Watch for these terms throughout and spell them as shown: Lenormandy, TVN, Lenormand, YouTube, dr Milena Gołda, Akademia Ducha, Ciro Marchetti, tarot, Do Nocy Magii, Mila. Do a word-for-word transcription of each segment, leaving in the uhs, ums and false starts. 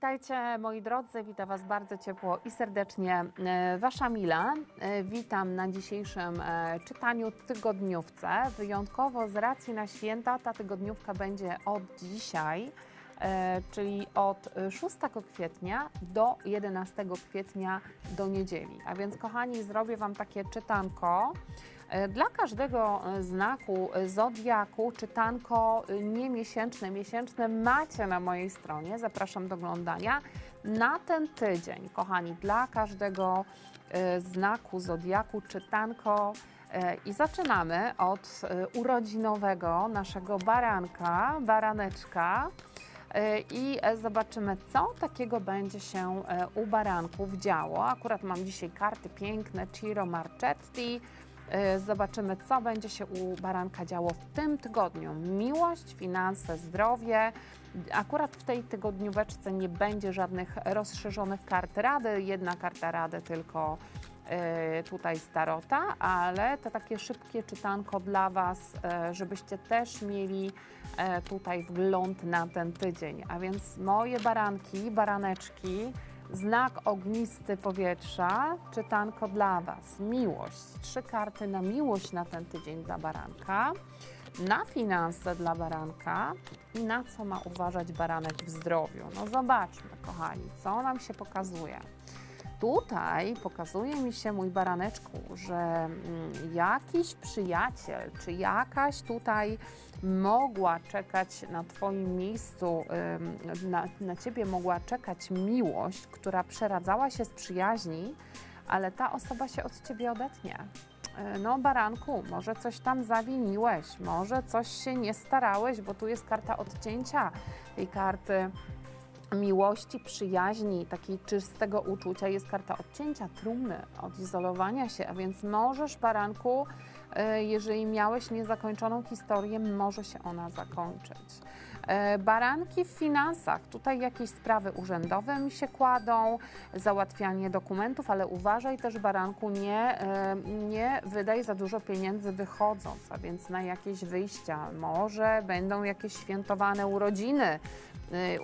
Witajcie moi drodzy, witam Was bardzo ciepło i serdecznie. Wasza Mila, witam na dzisiejszym czytaniu tygodniówce. Wyjątkowo z racji na święta ta tygodniówka będzie od dzisiaj, czyli od szóstego kwietnia do jedenastego kwietnia do niedzieli. A więc kochani, zrobię Wam takie czytanko. Dla każdego znaku zodiaku czytanko niemiesięczne, miesięczne macie na mojej stronie. Zapraszam do oglądania na ten tydzień. Kochani, dla każdego znaku zodiaku czytanko i zaczynamy od urodzinowego naszego baranka, baraneczka. I zobaczymy, co takiego będzie się u baranków działo. Akurat mam dzisiaj karty piękne Ciro Marchetti. Zobaczymy, co będzie się u baranka działo w tym tygodniu. Miłość, finanse, zdrowie. Akurat w tej tygodnióweczce nie będzie żadnych rozszerzonych kart rady. Jedna karta rady tylko tutaj z tarota, ale to takie szybkie czytanko dla Was, żebyście też mieli tutaj wgląd na ten tydzień. A więc moje baranki, baraneczki, znak ognisty powietrza, czytanko dla Was. Miłość, trzy karty na miłość na ten tydzień dla baranka, na finanse dla baranka i na co ma uważać baranek w zdrowiu. No zobaczmy, kochani, co nam się pokazuje. Tutaj pokazuje mi się, mój baraneczku, że jakiś przyjaciel czy jakaś tutaj mogła czekać na Twoim miejscu, na, na Ciebie mogła czekać miłość, która przeradzała się z przyjaźni, ale ta osoba się od Ciebie odetnie. No baranku, może coś tam zawiniłeś, może coś się nie starałeś, bo tu jest karta odcięcia tej karty miłości, przyjaźni, takiej czystego uczucia. Jest karta odcięcia trumny, odizolowania się, a więc możesz, baranku, jeżeli miałeś niezakończoną historię, może się ona zakończyć. Baranki w finansach, tutaj jakieś sprawy urzędowe mi się kładą, załatwianie dokumentów, ale uważaj też, baranku, nie, nie wydaj za dużo pieniędzy wychodząc, a więc na jakieś wyjścia, może będą jakieś świętowane urodziny,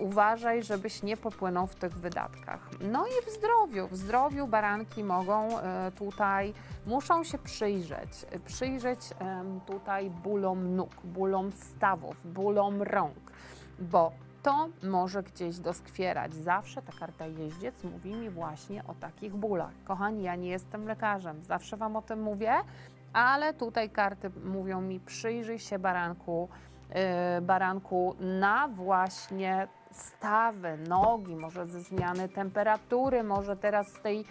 uważaj, żebyś nie popłynął w tych wydatkach. No i w zdrowiu, w zdrowiu baranki mogą tutaj, muszą się przyjrzeć, przyjrzeć tutaj bólom nóg, bólom stawów, bólom rąk, bo to może gdzieś doskwierać. Zawsze ta karta jeździec mówi mi właśnie o takich bólach. Kochani, ja nie jestem lekarzem, zawsze Wam o tym mówię, ale tutaj karty mówią mi, przyjrzyj się baranku, baranku na właśnie stawy, nogi, może ze zmiany temperatury, może teraz z tej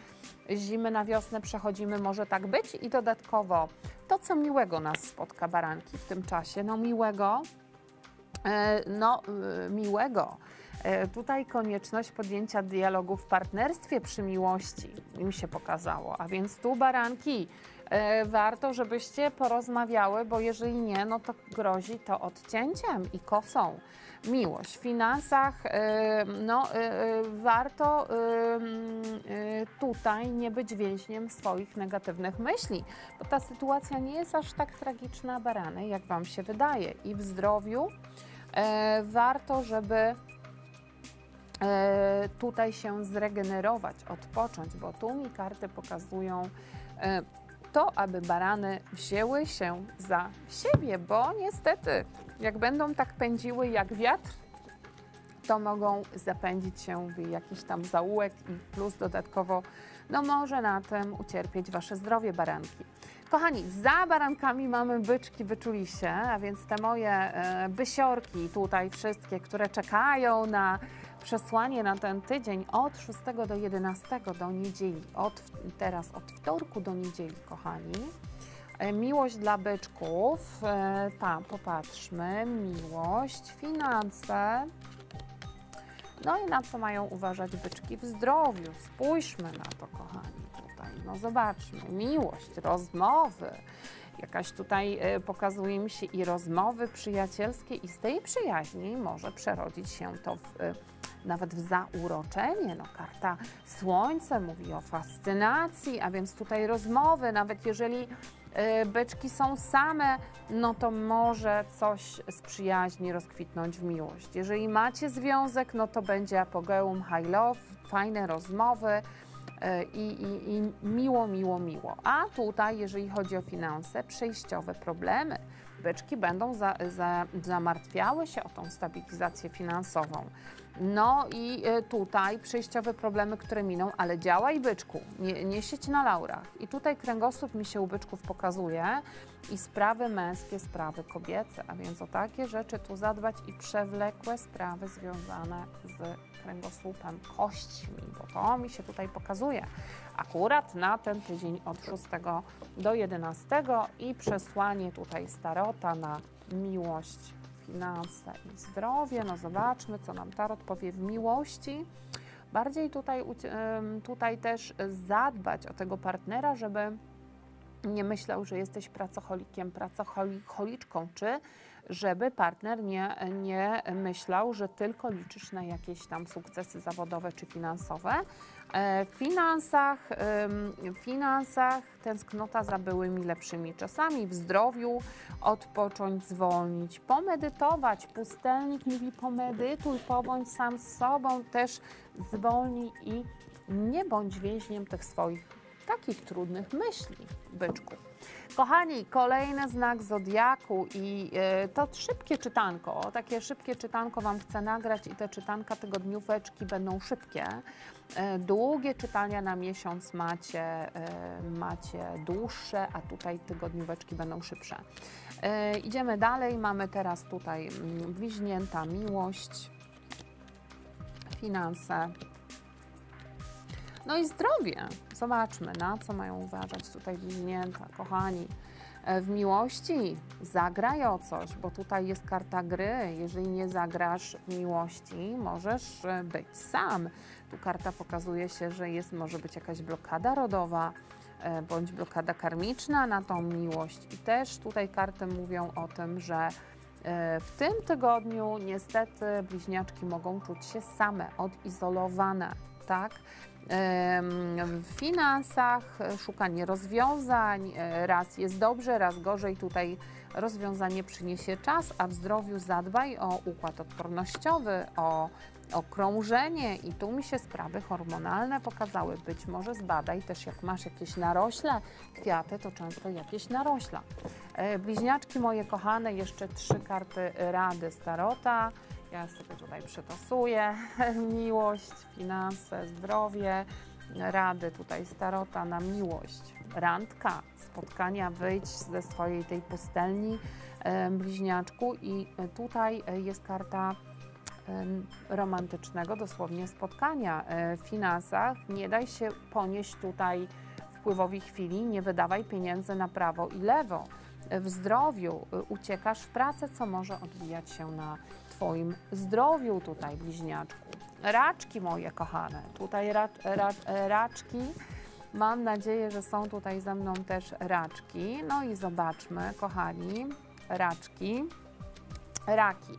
zimy na wiosnę przechodzimy, może tak być i dodatkowo to, co miłego nas spotka, baranki, w tym czasie, no miłego, no miłego. Tutaj konieczność podjęcia dialogu w partnerstwie przy miłości mi się pokazało, a więc tu baranki, warto, żebyście porozmawiały, bo jeżeli nie, no to grozi to odcięciem i kosą. Miłość w finansach, no warto tutaj nie być więźniem swoich negatywnych myśli, bo ta sytuacja nie jest aż tak tragiczna, barany, jak Wam się wydaje. I w zdrowiu warto, żeby tutaj się zregenerować, odpocząć, bo tu mi karty pokazują to, aby barany wzięły się za siebie, bo niestety, jak będą tak pędziły jak wiatr, to mogą zapędzić się w jakiś tam zaułek i plus dodatkowo, no może na tym ucierpieć Wasze zdrowie, baranki. Kochani, za barankami mamy byczki, wyczuliście, a więc te moje bysiorki tutaj wszystkie, które czekają na przesłanie na ten tydzień od szóstego do jedenastego do niedzieli, od teraz od wtorku do niedzieli, kochani. Miłość dla byczków, tam popatrzmy, miłość, finanse, no i na co mają uważać byczki w zdrowiu, spójrzmy na to, kochani, tutaj, no zobaczmy, miłość, rozmowy, jakaś tutaj pokazuje mi się i rozmowy przyjacielskie i z tej przyjaźni może przerodzić się to w nawet w zauroczenie, no karta słońce mówi o fascynacji, a więc tutaj rozmowy, nawet jeżeli beczki są same, no to może coś z przyjaźni rozkwitnąć w miłość. Jeżeli macie związek, no to będzie apogeum, high love, fajne rozmowy i, i, i miło, miło, miło. A tutaj, jeżeli chodzi o finanse, przejściowe problemy. Beczki będą za, za, zamartwiały się o tą stabilizację finansową. No i tutaj przejściowe problemy, które miną, ale działaj, byczku, nie, nie siedź na laurach. I tutaj kręgosłup mi się u byczków pokazuje i sprawy męskie, sprawy kobiece, a więc o takie rzeczy tu zadbać i przewlekłe sprawy związane z kręgosłupem, kośćmi, bo to mi się tutaj pokazuje akurat na ten tydzień od szóstego do jedenastego i przesłanie tutaj starota na miłość, finanse i zdrowie. No zobaczmy, co nam tarot powie w miłości. Bardziej tutaj, tutaj też zadbać o tego partnera, żeby nie myślał, że jesteś pracocholikiem, pracocholiczką, czy żeby partner nie, nie myślał, że tylko liczysz na jakieś tam sukcesy zawodowe czy finansowe. W finansach, w finansach tęsknota za byłymi lepszymi czasami, w zdrowiu odpocząć, zwolnić, pomedytować. Pustelnik mówi pomedytuj, pobądź sam z sobą, też zwolnij i nie bądź więźniem tych swoich takich trudnych myśli, byczku. Kochani, kolejny znak zodiaku i y, to szybkie czytanko, takie szybkie czytanko Wam chcę nagrać i te czytanka tygodnióweczki będą szybkie. Y, długie czytania na miesiąc macie, y, macie dłuższe, a tutaj tygodnióweczki będą szybsze. Y, idziemy dalej, mamy teraz tutaj bliźnięta, miłość, finanse. No i zdrowie. Zobaczmy, na co mają uważać tutaj bliźnięta, kochani. W miłości zagraj o coś, bo tutaj jest karta gry. Jeżeli nie zagrasz w miłości, możesz być sam. Tu karta pokazuje się, że jest, może być jakaś blokada rodowa, bądź blokada karmiczna na tą miłość. I też tutaj karty mówią o tym, że w tym tygodniu niestety bliźniaczki mogą czuć się same, odizolowane, tak? W finansach szukanie rozwiązań, raz jest dobrze, raz gorzej, tutaj rozwiązanie przyniesie czas, a w zdrowiu zadbaj o układ odpornościowy, o, o krążenie i tu mi się sprawy hormonalne pokazały, być może zbadaj też jak masz jakieś narośle, kwiaty to często jakieś narośla. Bliźniaczki moje kochane, jeszcze trzy karty rady z tarota. Ja sobie tutaj przytosuję miłość, finanse, zdrowie, rady tutaj z tarota na miłość, randka, spotkania, wyjdź ze swojej tej pustelni, bliźniaczku i tutaj jest karta romantycznego dosłownie spotkania. W finansach nie daj się ponieść tutaj wpływowi chwili, nie wydawaj pieniędzy na prawo i lewo. W zdrowiu uciekasz w pracę, co może odbijać się na Twoim zdrowiu tutaj, bliźniaczku. Raczki moje kochane, tutaj ra, ra, raczki, mam nadzieję, że są tutaj ze mną też raczki. No i zobaczmy, kochani, raczki, raki.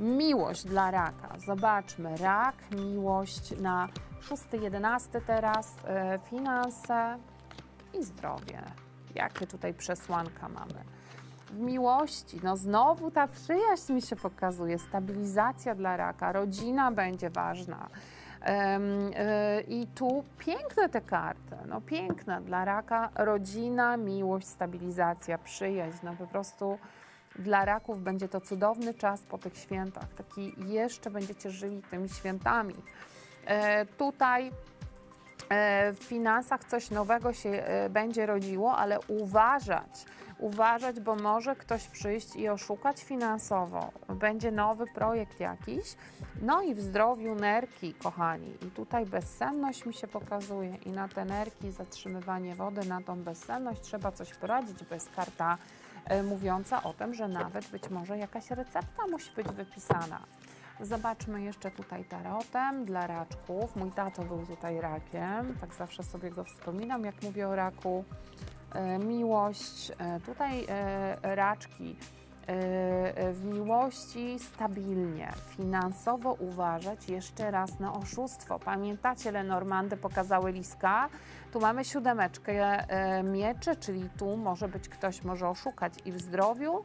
Miłość dla raka, zobaczmy, rak, miłość na szósty jedenasty teraz, finanse i zdrowie. Jakie tutaj przesłanka mamy? W miłości, no znowu ta przyjaźń mi się pokazuje, stabilizacja dla raka, rodzina będzie ważna. I tu piękne te karty, no piękne dla raka, rodzina, miłość, stabilizacja, przyjaźń, no po prostu dla raków będzie to cudowny czas po tych świętach, taki jeszcze będziecie żyli tymi świętami. Tutaj w finansach coś nowego się będzie rodziło, ale uważać, uważać, bo może ktoś przyjść i oszukać finansowo. Będzie nowy projekt jakiś. No i w zdrowiu nerki, kochani. I tutaj bezsenność mi się pokazuje i na te nerki, zatrzymywanie wody, na tą bezsenność trzeba coś poradzić, bo jest karta mówiąca o tym, że nawet być może jakaś recepta musi być wypisana. Zobaczmy jeszcze tutaj tarotem dla raczków. Mój tato był tutaj rakiem, tak zawsze sobie go wspominam, jak mówię o raku. E, miłość, e, tutaj e, raczki, w miłości stabilnie, finansowo uważać jeszcze raz na oszustwo. Pamiętacie, Lenormandy pokazały liska, tu mamy siódemeczkę mieczy, czyli tu może być ktoś, może oszukać i w zdrowiu.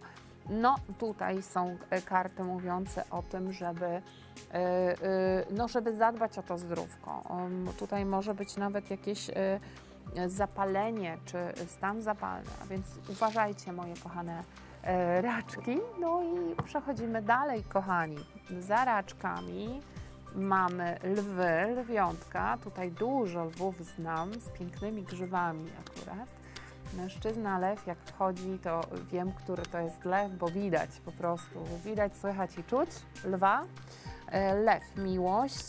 No tutaj są karty mówiące o tym, żeby, no, żeby zadbać o to zdrówko. Tutaj może być nawet jakieś zapalenie czy stan zapalny, a więc uważajcie, moje kochane raczki. No i przechodzimy dalej, kochani. Za raczkami mamy lwy, lwiątka. Tutaj dużo lwów znam, z pięknymi grzywami akurat. Mężczyzna lew, jak wchodzi, to wiem, który to jest lew, bo widać po prostu. Widać, słychać i czuć lwa. Lew miłość,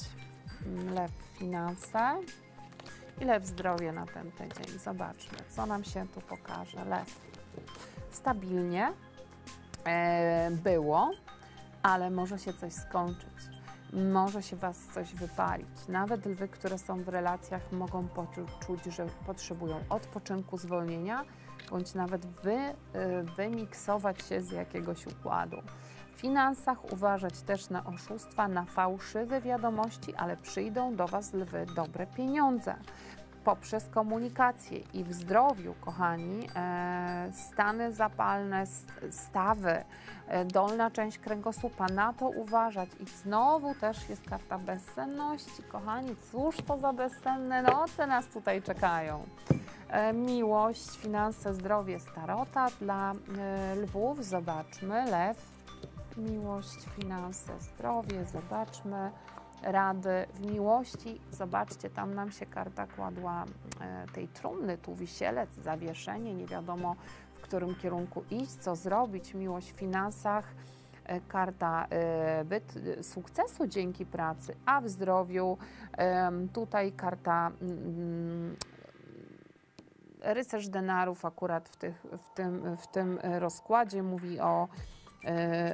lew finanse i lew zdrowie na ten tydzień. Zobaczmy, co nam się tu pokaże. Lew. Stabilnie było, ale może się coś skończyć, może się was coś wypalić. Nawet lwy, które są w relacjach, mogą poczuć, że potrzebują odpoczynku, zwolnienia, bądź nawet wy, wymiksować się z jakiegoś układu. W finansach uważać też na oszustwa, na fałszywe wiadomości, ale przyjdą do was, lwy, dobre pieniądze poprzez komunikację. I w zdrowiu, kochani, e, stany zapalne, stawy, e, dolna część kręgosłupa, na to uważać. I znowu też jest karta bezsenności. Kochani, cóż to za bezsenne noce nas tutaj czekają. E, miłość, finanse, zdrowie, starota dla e, lwów. Zobaczmy, lew, miłość, finanse, zdrowie, zobaczmy. Rady w miłości, zobaczcie, tam nam się karta kładła e, tej trumny, tu wisielec, zawieszenie, nie wiadomo, w którym kierunku iść, co zrobić. Miłość w finansach, e, karta e, byt, sukcesu dzięki pracy, a w zdrowiu e, tutaj karta mm, rycerz denarów, akurat w, tych, w, tym, w tym rozkładzie mówi o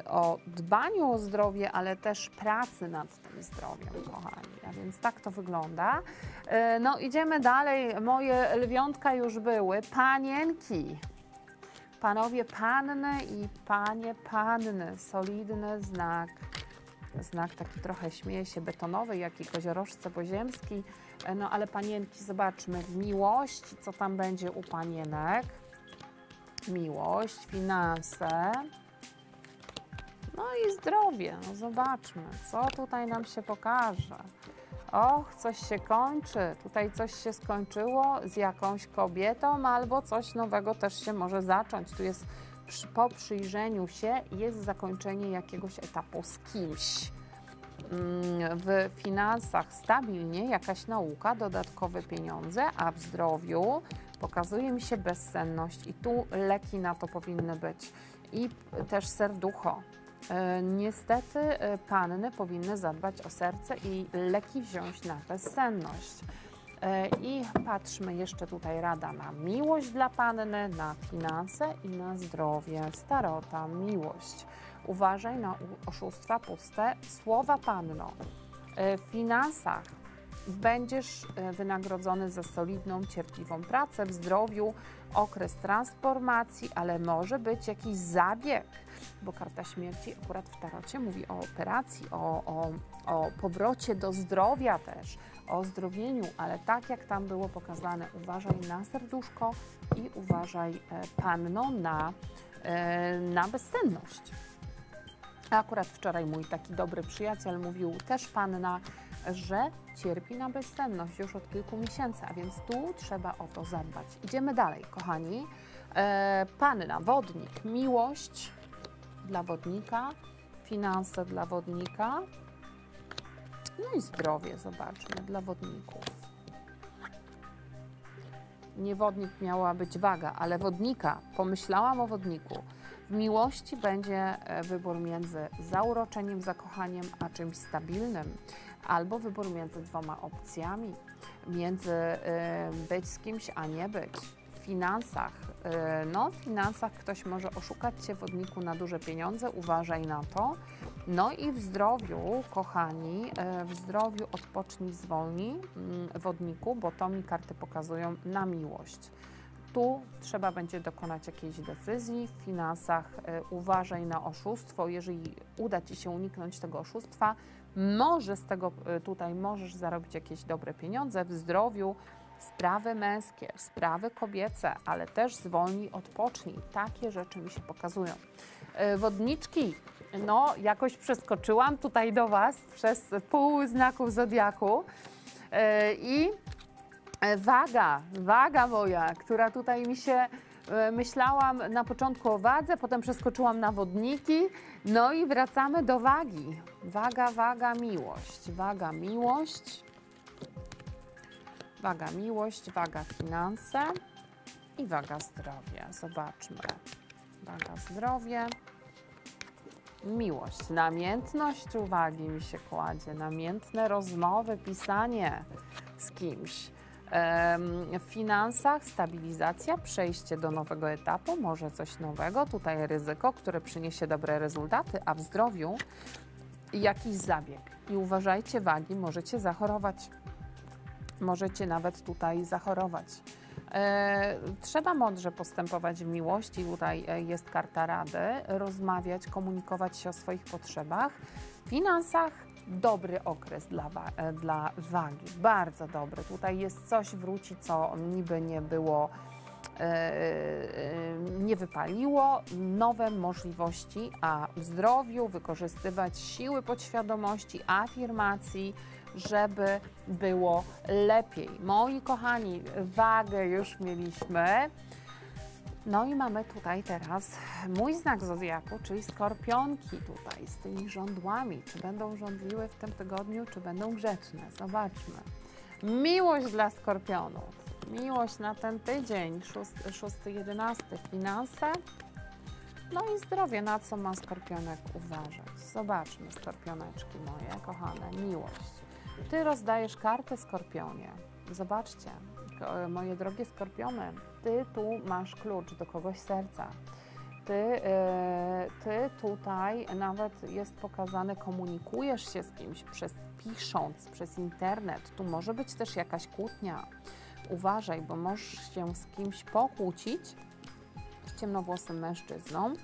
o dbaniu o zdrowie, ale też pracy nad tym zdrowiem, kochani. A więc tak to wygląda. No idziemy dalej. Moje lwiątka już były. Panienki. Panowie panny i panie panny. Solidny znak. Znak taki trochę, śmieje się, betonowy, jak i koziorożce poziemski. No ale panienki, zobaczmy. Miłość, co tam będzie u panienek. Miłość, finanse. No i zdrowie. No zobaczmy, co tutaj nam się pokaże. Och, coś się kończy. Tutaj coś się skończyło z jakąś kobietą, albo coś nowego też się może zacząć. Tu jest po przyjrzeniu się, jest zakończenie jakiegoś etapu z kimś. W finansach stabilnie, jakaś nauka, dodatkowe pieniądze, a w zdrowiu pokazuje mi się bezsenność i tu leki na to powinny być. I też serducho. Niestety panny powinny zadbać o serce i leki wziąć na bezsenność. I patrzmy jeszcze tutaj, rada na miłość dla panny, na finanse i na zdrowie. Starota, miłość. Uważaj na oszustwa, puste słowa, panno. W finansach będziesz wynagrodzony za solidną, cierpliwą pracę. W zdrowiu okres transformacji, ale może być jakiś zabieg, bo karta śmierci akurat w tarocie mówi o operacji, o, o, o powrocie do zdrowia też, o ozdrowieniu, ale tak jak tam było pokazane, uważaj na serduszko i uważaj, panno, na, na bezsenność. Akurat wczoraj mój taki dobry przyjaciel mówił, też panna, że cierpi na bezsenność już od kilku miesięcy, a więc tu trzeba o to zadbać. Idziemy dalej, kochani. E, panna, wodnik, miłość dla wodnika, finanse dla wodnika, no i zdrowie, zobaczmy, dla wodników. Nie wodnik miała być waga, ale wodnika, pomyślałam o wodniku. W miłości będzie wybór między zauroczeniem, zakochaniem, a czymś stabilnym, albo wybór między dwoma opcjami, między y, być z kimś, a nie być. W finansach, y, no w finansach ktoś może oszukać cię, wodniku, na duże pieniądze, uważaj na to. No i w zdrowiu, kochani, y, w zdrowiu odpocznij, zwolnij, y, wodniku, bo to mi karty pokazują na miłość. tu trzeba będzie dokonać jakiejś decyzji w finansach. Uważaj na oszustwo. Jeżeli uda Ci się uniknąć tego oszustwa, może z tego tutaj możesz zarobić jakieś dobre pieniądze w zdrowiu. Sprawy męskie, sprawy kobiece, ale też zwolnij, odpocznij. Takie rzeczy mi się pokazują. Wodniczki, no jakoś przeskoczyłam tutaj do Was przez pół znaków zodiaku i waga, waga moja, która tutaj mi się... Myślałam na początku o wadze, potem przeskoczyłam na wodniki, no i wracamy do wagi. Waga, waga, miłość, waga, miłość. Waga miłość, waga finanse i waga zdrowie. Zobaczmy. Waga zdrowie, miłość, namiętność uwagi mi się kładzie, namiętne rozmowy, pisanie z kimś. W finansach stabilizacja, przejście do nowego etapu, może coś nowego, tutaj ryzyko, które przyniesie dobre rezultaty, a w zdrowiu jakiś zabieg. I uważajcie wagi, możecie zachorować. Możecie nawet tutaj zachorować. E, trzeba mądrze postępować w miłości, tutaj jest karta rady, rozmawiać, komunikować się o swoich potrzebach. W finansach dobry okres dla, dla wagi, bardzo dobry. Tutaj jest coś, wróci, co niby nie było, e, e, nie wypaliło, nowe możliwości, a w zdrowiu wykorzystywać siły podświadomości, afirmacji, żeby było lepiej. Moi kochani, wagę już mieliśmy. No i mamy tutaj teraz mój znak zodiaku, czyli skorpionki tutaj z tymi żądłami. Czy będą żądliły w tym tygodniu, czy będą grzeczne? Zobaczmy. Miłość dla skorpionów. Miłość na ten tydzień, szósty jedenasty, finanse. No i zdrowie, na co ma skorpionek uważać. Zobaczmy, skorpioneczki moje kochane, miłość. Ty rozdajesz kartę, Skorpionie. Zobaczcie, moje drogie Skorpiony, Ty tu masz klucz do kogoś serca. Ty, ty tutaj nawet jest pokazane, komunikujesz się z kimś przez pisząc, przez internet. Tu może być też jakaś kłótnia. Uważaj, bo możesz się z kimś pokłócić, z ciemnowłosym mężczyzną,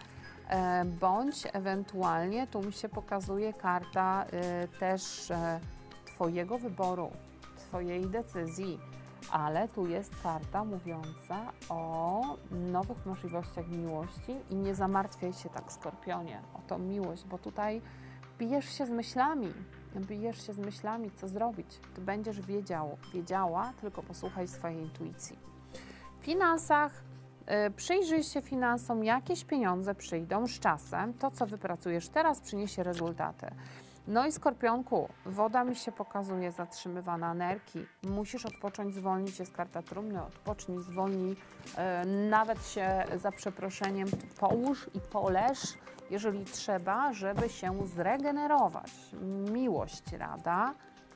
bądź ewentualnie, tu mi się pokazuje karta też Twojego wyboru, Twojej decyzji, ale tu jest karta mówiąca o nowych możliwościach miłości i nie zamartwiaj się tak, Skorpionie, o tą miłość, bo tutaj bijesz się z myślami, bijesz się z myślami, co zrobić. Ty będziesz wiedział, wiedziała, tylko posłuchaj swojej intuicji. W finansach przyjrzyj się finansom, jakieś pieniądze przyjdą z czasem, to co wypracujesz teraz przyniesie rezultaty. No i Skorpionku, woda mi się pokazuje zatrzymywana, nerki. Musisz odpocząć, zwolnić, jest karta trumny, odpocznij, zwolnij, e, nawet się za przeproszeniem połóż i poleż, jeżeli trzeba, żeby się zregenerować. Miłość, rada,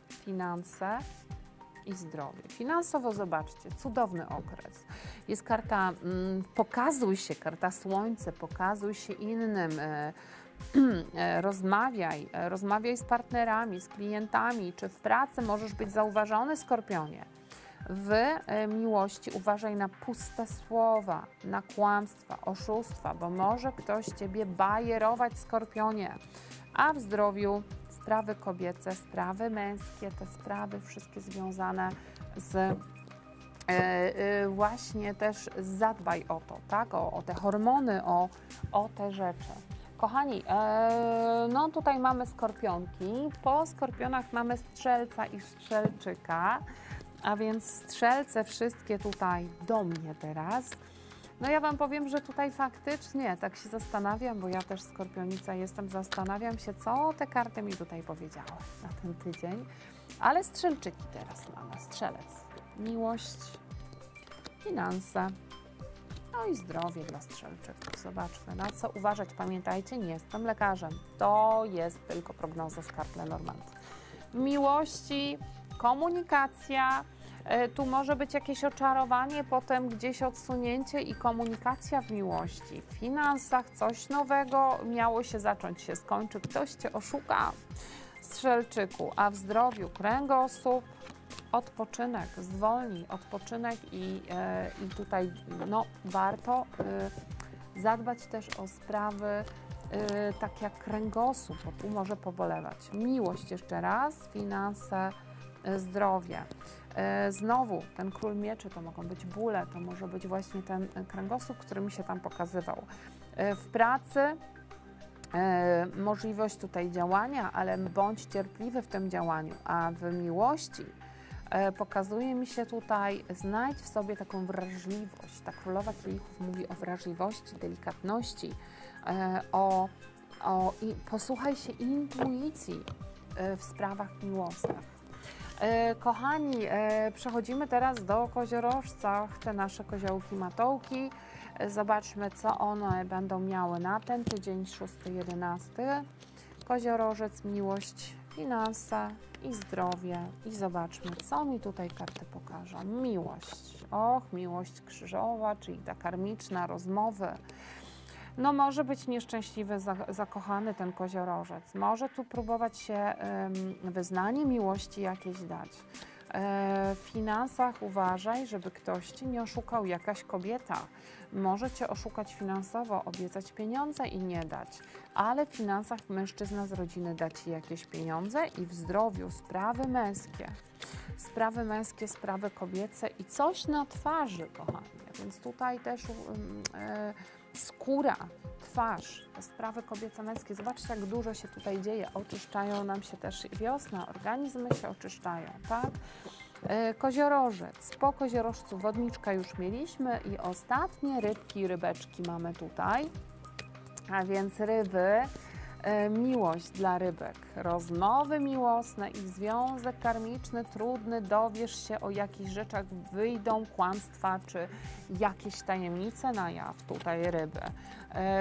finanse i zdrowie. Finansowo zobaczcie, cudowny okres. Jest karta mm, pokazuj się, karta słońce, pokazuj się innym, e, Rozmawiaj, rozmawiaj z partnerami, z klientami, czy w pracy możesz być zauważony, Skorpionie. W miłości uważaj na puste słowa, na kłamstwa, oszustwa, bo może ktoś Ciebie bajerować, Skorpionie. A w zdrowiu sprawy kobiece, sprawy męskie, te sprawy wszystkie związane z... Yy, yy, właśnie też zadbaj o to, tak? O, o te hormony, o, o te rzeczy. Kochani, e, no tutaj mamy skorpionki, po skorpionach mamy strzelca i strzelczyka, a więc strzelce wszystkie tutaj do mnie teraz. No ja Wam powiem, że tutaj faktycznie tak się zastanawiam, bo ja też skorpionica jestem, zastanawiam się, co te karty mi tutaj powiedziały na ten tydzień, ale strzelczyki teraz mamy, strzelec, miłość, finanse. No i zdrowie dla strzelczyków. Zobaczmy, na co uważać. Pamiętajcie, nie jestem lekarzem. To jest tylko prognoza z kart Lenormand. Miłości, komunikacja. Tu może być jakieś oczarowanie, potem gdzieś odsunięcie i komunikacja w miłości. W finansach coś nowego miało się zacząć, się skończy. Ktoś Cię oszuka, strzelczyku. A w zdrowiu kręgosłup, odpoczynek, zwolnij, odpoczynek i, i tutaj no, warto zadbać też o sprawy tak jak kręgosłup, bo tu może pobolewać. Miłość jeszcze raz, finanse, zdrowie. Znowu ten król mieczy, to mogą być bóle, to może być właśnie ten kręgosłup, który mi się tam pokazywał. W pracy możliwość tutaj działania, ale bądź cierpliwy w tym działaniu, a w miłości pokazuje mi się tutaj, znajdź w sobie taką wrażliwość. Ta królowa kielichów mówi o wrażliwości, delikatności, o, o i posłuchaj się intuicji w sprawach miłosnych. Kochani, przechodzimy teraz do koziorożca, te nasze koziołki matołki. Zobaczmy, co one będą miały na ten tydzień szósty jedenasty. Koziorożec, miłość, finanse i zdrowie. I zobaczmy, co mi tutaj karty pokażą. Miłość. Och, miłość krzyżowa, czyli ta karmiczna, rozmowy. No może być nieszczęśliwy, zakochany ten koziorożec. Może tu próbować się wyznanie miłości jakieś dać. W finansach uważaj, żeby ktoś Cię nie oszukał, jakaś kobieta. Może Cię oszukać finansowo, obiecać pieniądze i nie dać. Ale w finansach mężczyzna z rodziny da Ci jakieś pieniądze i w zdrowiu sprawy męskie. Sprawy męskie, sprawy kobiece i coś na twarzy, kochanie. Więc tutaj też yy, skóra, twarz, sprawy kobiece, męskie. Zobaczcie, jak dużo się tutaj dzieje. Oczyszczają nam się też wiosna, organizmy się oczyszczają, tak? Yy, koziorożec. Po koziorożcu wodniczkę już mieliśmy i ostatnie rybki, rybeczki mamy tutaj. A więc ryby. Miłość dla rybek, rozmowy miłosne i związek karmiczny trudny, dowiesz się o jakichś rzeczach, wyjdą kłamstwa czy jakieś tajemnice na jaw, tutaj ryby.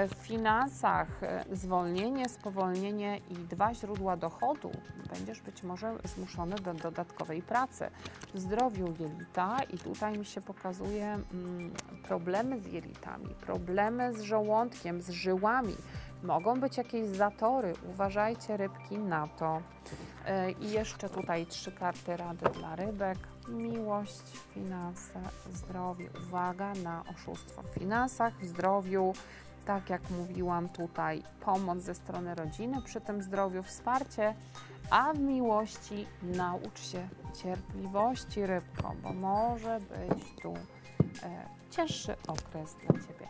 W finansach zwolnienie, spowolnienie i dwa źródła dochodu, będziesz być może zmuszony do dodatkowej pracy. W zdrowiu jelita i tutaj mi się pokazuje mm, problemy z jelitami, problemy z żołądkiem, z żyłami. Mogą być jakieś zatory, uważajcie rybki na to. I jeszcze tutaj trzy karty rady dla rybek. Miłość, finanse, zdrowie. Uwaga na oszustwo w finansach, w zdrowiu. Tak jak mówiłam tutaj, pomoc ze strony rodziny przy tym zdrowiu, wsparcie. A w miłości naucz się cierpliwości, rybko, bo może być tu e, cięższy okres dla Ciebie.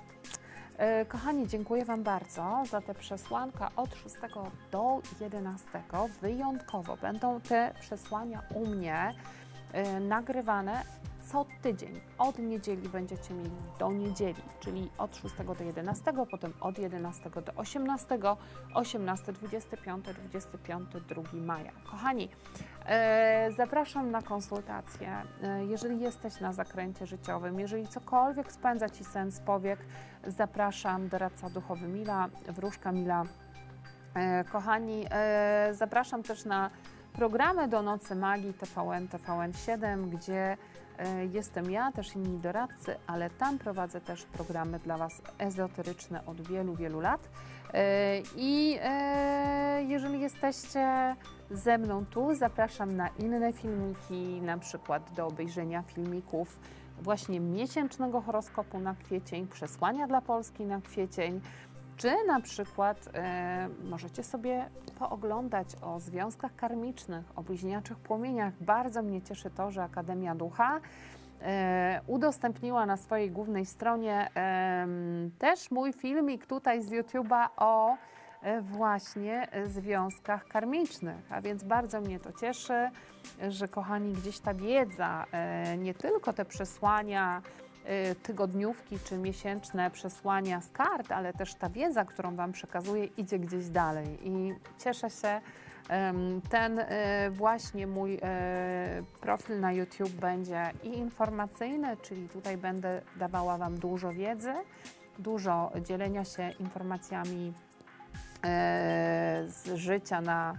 Kochani, dziękuję Wam bardzo za te przesłanka od szóstego do jedenastego. Wyjątkowo będą te przesłania u mnie nagrywane co tydzień. Od niedzieli będziecie mieli do niedzieli, czyli od szóstego do jedenastego, potem od jedenastego do osiemnastego, osiemnastego, dwudziestego piątego, dwudziestego piątego, drugiego maja. Kochani, zapraszam na konsultacje. Jeżeli jesteś na zakręcie życiowym, jeżeli cokolwiek spędza Ci sen z powiek, zapraszam, doradca duchowy Mila, wróżka Mila. Kochani, zapraszam też na programy Do Nocy Magii T V N, T V N siedem, gdzie jestem ja, też inni doradcy, ale tam prowadzę też programy dla Was ezoteryczne od wielu, wielu lat. I jeżeli jesteście ze mną tu, zapraszam na inne filmiki, na przykład do obejrzenia filmików właśnie miesięcznego horoskopu na kwiecień, przesłania dla Polski na kwiecień, czy na przykład e, możecie sobie pooglądać o związkach karmicznych, o bliźniaczych płomieniach. Bardzo mnie cieszy to, że Akademia Ducha e, udostępniła na swojej głównej stronie e, też mój filmik tutaj z YouTube'a o e, właśnie związkach karmicznych. A więc bardzo mnie to cieszy, że kochani gdzieś ta wiedza, e, nie tylko te przesłania, tygodniówki czy miesięczne przesłania z kart, ale też ta wiedza, którą Wam przekazuję, idzie gdzieś dalej i cieszę się. Ten właśnie mój profil na YouTube będzie i informacyjny, czyli tutaj będę dawała Wam dużo wiedzy, dużo dzielenia się informacjami z życia na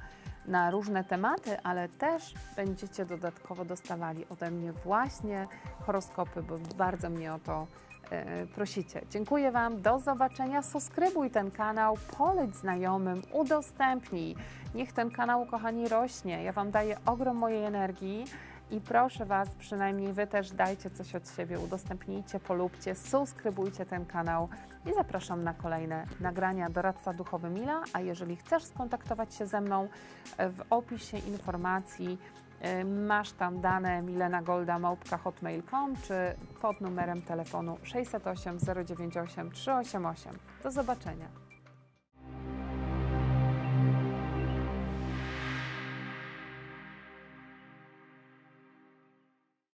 na różne tematy, ale też będziecie dodatkowo dostawali ode mnie właśnie horoskopy, bo bardzo mnie o to e, prosicie. Dziękuję Wam, do zobaczenia, subskrybuj ten kanał, poleć znajomym, udostępnij. Niech ten kanał, kochani, rośnie. Ja Wam daję ogrom mojej energii I proszę Was, przynajmniej Wy też dajcie coś od siebie, udostępnijcie, polubcie, subskrybujcie ten kanał i zapraszam na kolejne nagrania Doradca Duchowy Mila. A jeżeli chcesz skontaktować się ze mną, w opisie informacji masz tam dane milena golda małpka hotmail kropka com czy pod numerem telefonu sześć zero osiem zero dziewięć osiem trzysta osiemdziesiąt osiem. Do zobaczenia.